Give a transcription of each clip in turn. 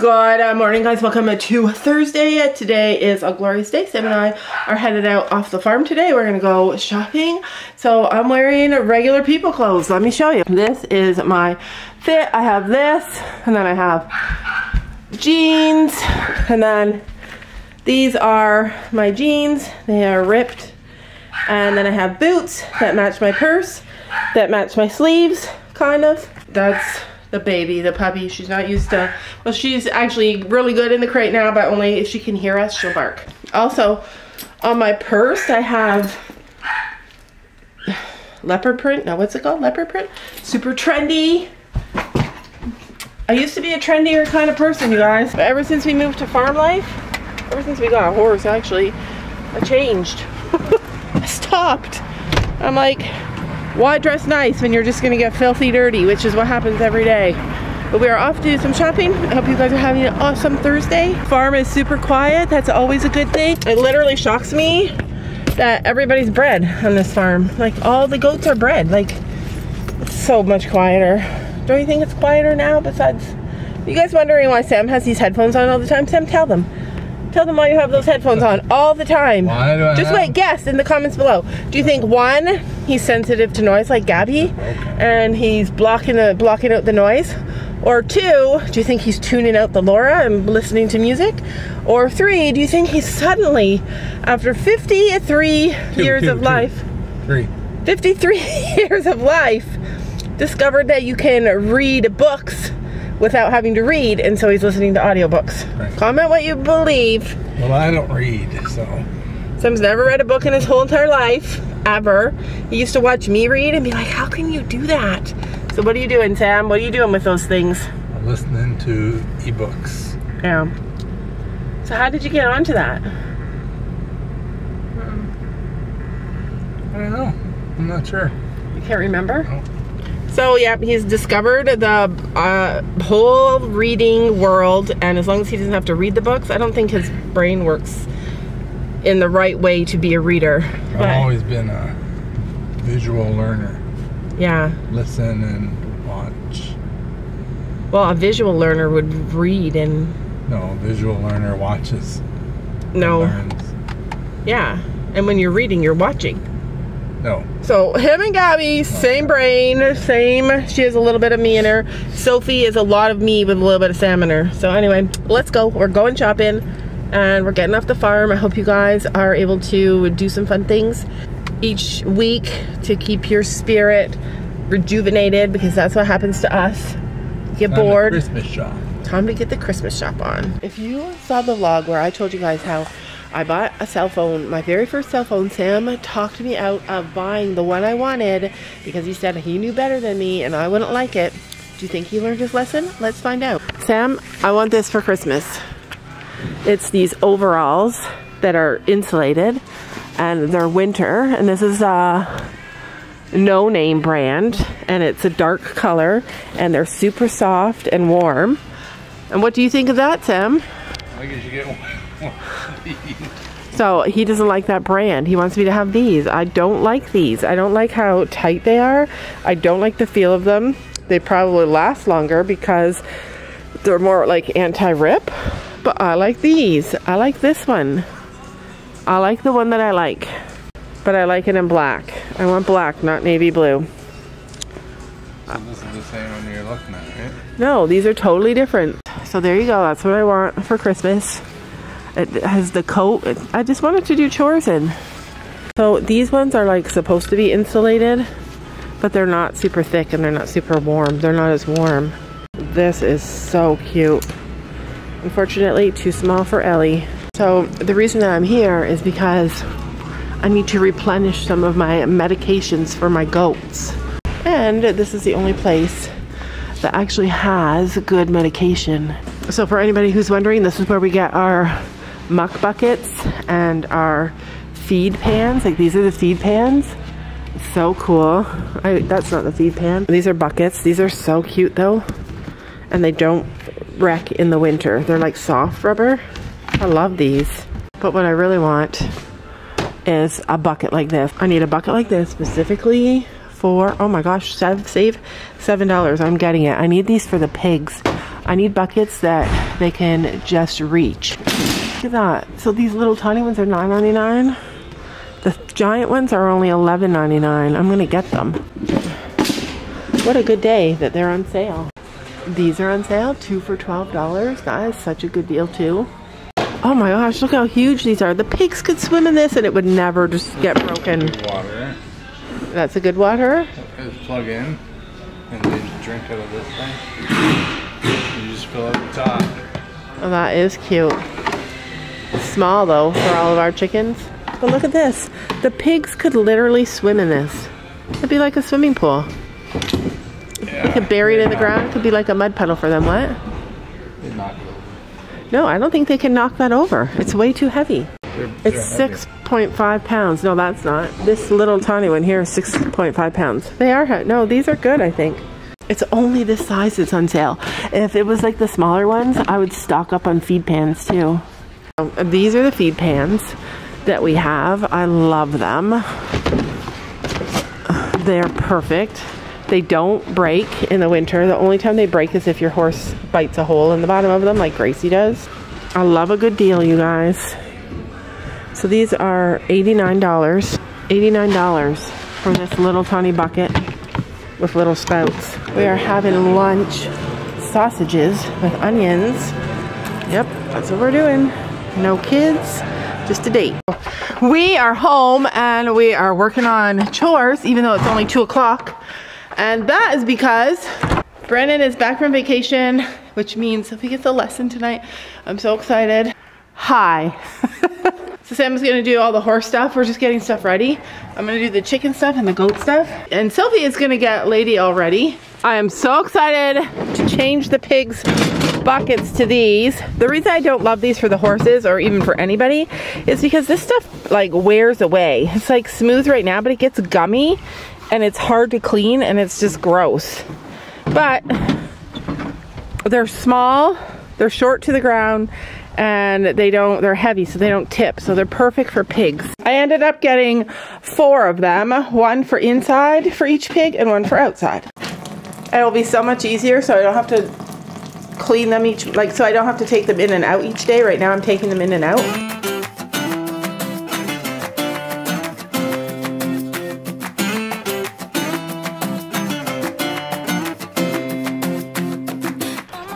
Good morning, guys. Welcome to Thursday. Today is a glorious day. Sam and I are headed out off the farm today. We're gonna go shopping. So I'm wearing regular people clothes. Let me show you. This is my fit. I have this, and then I have jeans, and then these are my jeans. They are ripped. And then I have boots that match my purse, that match my sleeves, kind of. That's the baby, the puppy. She's not used to, well, she's actually really good in the crate now, but only if she can hear us, she'll bark. Also, on my purse, I have leopard print. No, what's it called? Leopard print? Super trendy. I used to be a trendier kind of person, you guys. But ever since we moved to farm life, ever since we got a horse, actually, I changed. I stopped. I'm like, why dress nice when you're just gonna get filthy dirty, which is what happens every day. But we are off to do some shopping. I hope you guys are having an awesome Thursday. Farm is super quiet. That's always a good thing. It literally shocks me that everybody's bred on this farm. Like, all the goats are bred. Like, it's so much quieter. Don't you think it's quieter now? Besides, you guys wondering why Sam has these headphones on all the time? Sam, tell them. Tell them why you have those headphones on all the time. Why do I just wait, guess in the comments below. Do you think, one, he's sensitive to noise like Gabby, and he's blocking out the noise? Or two, do you think he's tuning out the Laura and listening to music? Or three, do you think he's suddenly, after 53 years of life, discovered that you can read books without having to read, and so he's listening to audiobooks. Right. Comment what you believe. Well, I don't read, so. Sam's never read a book in his whole entire life, ever. He used to watch me read and be like, how can you do that? So what are you doing, Sam? What are you doing with those things? I'm listening to ebooks. Yeah. So how did you get onto that? I don't know. I'm not sure. You can't remember? No. So yeah, he's discovered the whole reading world, and as long as he doesn't have to read the books, I don't think his brain works in the right way to be a reader. I've always been a visual learner. Yeah. Listen and watch. Well, a visual learner would read and... No, a visual learner watches. No. Learns. Yeah, and when you're reading, you're watching. No. So him and Gabby, same brain, same. She has a little bit of me in her. Sophie is a lot of me with a little bit of Sam in her. So anyway, let's go. We're going shopping, and we're getting off the farm. I hope you guys are able to do some fun things each week to keep your spirit rejuvenated, because that's what happens to us. Get bored. Christmas shop. Time to get the Christmas shop on. If you saw the vlog where I told you guys how I bought a cell phone, my very first cell phone, Sam talked me out of buying the one I wanted because he said he knew better than me and I wouldn't like it. Do you think he learned his lesson? Let's find out. Sam, I want this for Christmas. It's these overalls that are insulated, and they're winter, and this is a no-name brand, and it's a dark color, and they're super soft and warm. And what do you think of that, Sam? I guess you get one. So he doesn't like that brand. He wants me to have these. I don't like these. I don't like how tight they are. I don't like the feel of them. They probably last longer because they're more like anti-rip, but I like these. I like this one. I like the one that I like, but I like it in black. I want black, not navy blue. So this is the same one you're looking at, right? No, these are totally different. So there you go. That's what I want for Christmas. It has the coat. I just wanted to do chores in. So these ones are like supposed to be insulated, but they're not super thick and they're not super warm. They're not as warm. This is so cute. Unfortunately, too small for Ellie. So the reason that I'm here is because I need to replenish some of my medications for my goats. And this is the only place that actually has good medication. So for anybody who's wondering, this is where we get our muck buckets and our feed pans. Like, these are the feed pans. So cool. That's not the feed pan. These are buckets. These are so cute though. And they don't wreck in the winter. They're like soft rubber. I love these. But what I really want is a bucket like this. I need a bucket like this specifically for, oh my gosh, save $7. I'm getting it. I need these for the pigs. I need buckets that they can just reach. Look at that. So these little tiny ones are $9.99. The giant ones are only $11.99. I'm gonna get them. What a good day that they're on sale. These are on sale, 2 for $12, guys. Such a good deal too. Oh my gosh, look how huge these are. The pigs could swim in this and it would never just get broken. Good water. That's a good water? Just plug in and they just drink out of this thing. You just fill up the top. Oh, that is cute. It's small though for all of our chickens. But look at this. The pigs could literally swim in this. It'd be like a swimming pool. Yeah. They could bury it in the ground. It could be like a mud puddle for them. What? They'd knock it over. No, I don't think they can knock that over. It's way too heavy. It's 6.5 pounds. No, that's not. This little tiny one here is 6.5 pounds. They are, no, these are good, I think. It's only this size that's on sale. If it was like the smaller ones, I would stock up on feed pans too. These are the feed pans that we have. I love them. They're perfect. They don't break in the winter. The only time they break is if your horse bites a hole in the bottom of them like Gracie does. I love a good deal, you guys. So these are $89. $89 for this little tiny bucket with little spouts. We are having lunch sausages with onions. Yep, that's what we're doing. No kids, just a date. We are home and we are working on chores even though it's only 2 o'clock. And that is because Brendan is back from vacation, which means Sophie gets a lesson tonight. I'm so excited. Hi. So Sam's gonna do all the horse stuff. We're just getting stuff ready. I'm gonna do the chicken stuff and the goat stuff. And Sophie is gonna get Lady all ready. I am so excited to change the pigs' buckets to these. The reason I don't love these for the horses or even for anybody is because this stuff like wears away. It's like smooth right now, but it gets gummy. And it's hard to clean and it's just gross. But they're small, they're short to the ground, and they're heavy, so they don't tip. So they're perfect for pigs. I ended up getting 4 of them, 1 for inside for each pig and 1 for outside. It'll be so much easier so I don't have to clean them each, like, so I don't have to take them in and out each day. Right now I'm taking them in and out.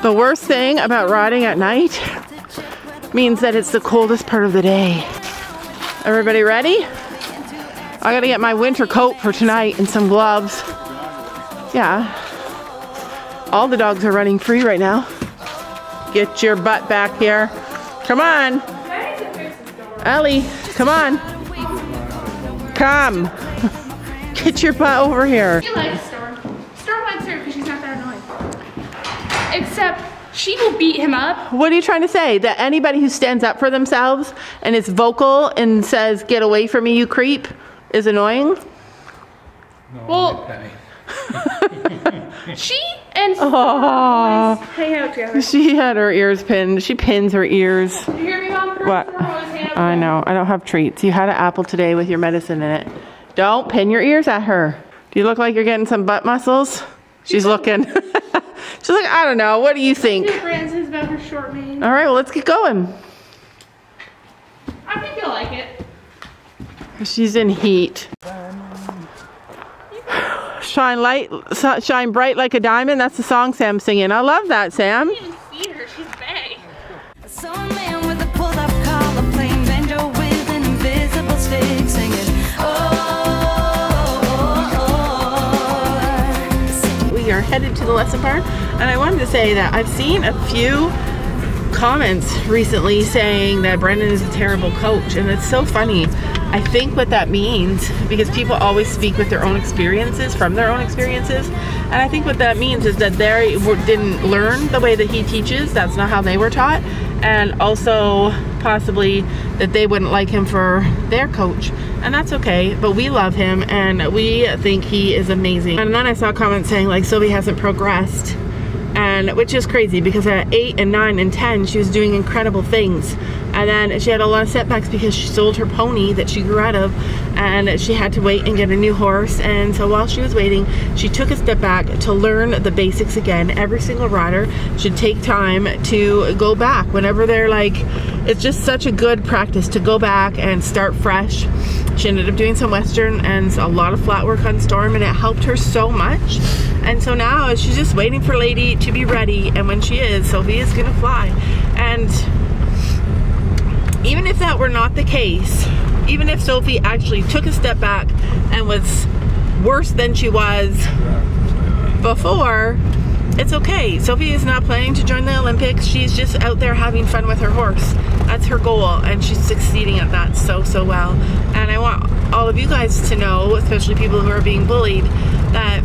The worst thing about riding at night means that it's the coldest part of the day. Everybody ready? I gotta get my winter coat for tonight and some gloves. Yeah. All the dogs are running free right now. Get your butt back here. Come on. Ellie, come on. Come. Get your butt over here. Except she will beat him up. What are you trying to say? That anybody who stands up for themselves and is vocal and says, "Get away from me, you creep," is annoying? No, well, she and Storm always hang out together. She had her ears pinned. She pins her ears. Did you hear me, Mom? What? I know. I don't have treats. You had an apple today with your medicine in it. Don't pin your ears at her. Do you look like you're getting some butt muscles? She's looking. She's like, I don't know. What do you think? About her short mane. All right, well, let's get going. I think you'll like it. She's in heat. Shine bright like a diamond. That's the song Sam's singing. I love that, Sam. I can't even see her. She's bae. Are headed to the lesson barn, and I wanted to say that I've seen a few comments recently saying that Brendan is a terrible coach, and it's so funny. I think what that means, because people always speak with their own experiences, from their own experiences, and I think what that means is that they didn't learn the way that he teaches. That's not how they were taught, and also possibly that they wouldn't like him for their coach. And that's okay, but we love him and we think he is amazing. And then I saw comments saying like Sophie hasn't progressed, and which is crazy because at 8 and 9 and 10 she was doing incredible things, and then she had a lot of setbacks because she sold her pony that she grew out of and she had to wait and get a new horse. And so while she was waiting, she took a step back to learn the basics again. Every single rider should take time to go back whenever they're like, it's just such a good practice to go back and start fresh. She ended up doing some Western and a lot of flat work on Storm, and it helped her so much. And so now she's just waiting for Lady to be ready, and when she is, Sophie is gonna fly. And even if that were not the case, even if Sophie actually took a step back and was worse than she was before, it's okay. Sophie is not planning to join the Olympics. She's just out there having fun with her horse. That's her goal, and she's succeeding at that so well. And I want all of you guys to know, especially people who are being bullied, that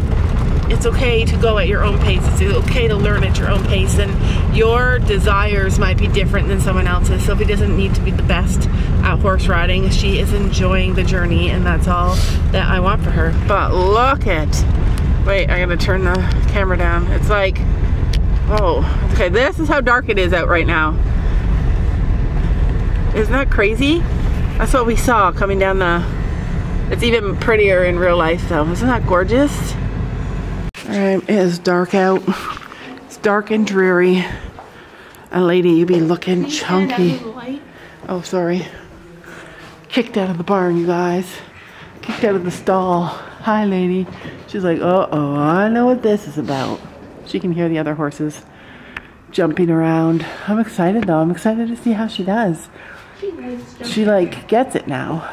it's okay to go at your own pace. It's okay to learn at your own pace, and your desires might be different than someone else's. Sophie doesn't need to be the best at horse riding. She is enjoying the journey, and that's all that I want for her. But look at, wait, I gotta turn the camera down. It's like, oh, okay, this is how dark it is out right now. Isn't that crazy? That's what we saw coming down the, it's even prettier in real life though. Isn't that gorgeous? All right, it is dark out. It's dark and dreary. And Lady, you be looking chunky. Oh, sorry. Kicked out of the barn, you guys. Kicked out of the stall. Hi, Lady. She's like, uh-oh, I know what this is about. She can hear the other horses jumping around. I'm excited, though. I'm excited to see how she does. She like, gets it now.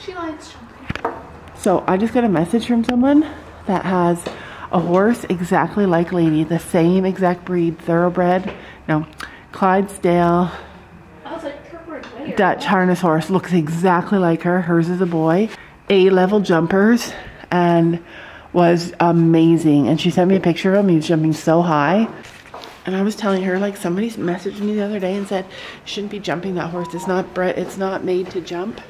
She likes jumping. So, I just got a message from someone that has a horse exactly like Lady, the same exact breed, Thoroughbred, no, Clydesdale, Dutch Harness Horse, looks exactly like her. Hers is a boy, A-level jumpers, and was amazing. And she sent me a picture of him. He's jumping so high. And I was telling her, like, somebody messaged me the other day and said, you shouldn't be jumping that horse. It's not made to jump.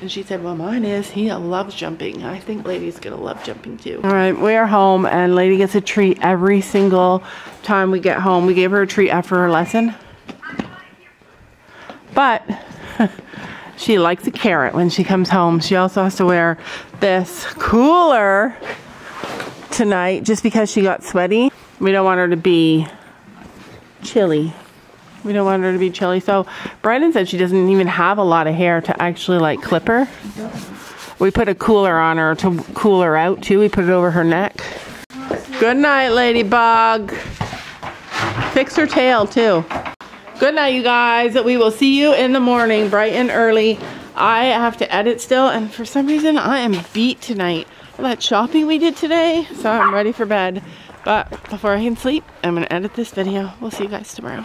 And she said, well, mine is. He loves jumping. I think Lady's going to love jumping too. All right, we are home, and Lady gets a treat every single time we get home. We gave her a treat after her lesson. But she likes a carrot when she comes home. She also has to wear this cooler tonight just because she got sweaty. We don't want her to be chilly. We don't want her to be chilly. So Brendan said she doesn't even have a lot of hair to actually like clip her. We put a cooler on her to cool her out too. We put it over her neck. Good night, Ladybug. Fix her tail too. Good night, you guys. We will see you in the morning, bright and early. I have to edit still, and for some reason I am beat tonight. All that shopping we did today, so I'm ready for bed. But before I can sleep, I'm gonna edit this video. We'll see you guys tomorrow.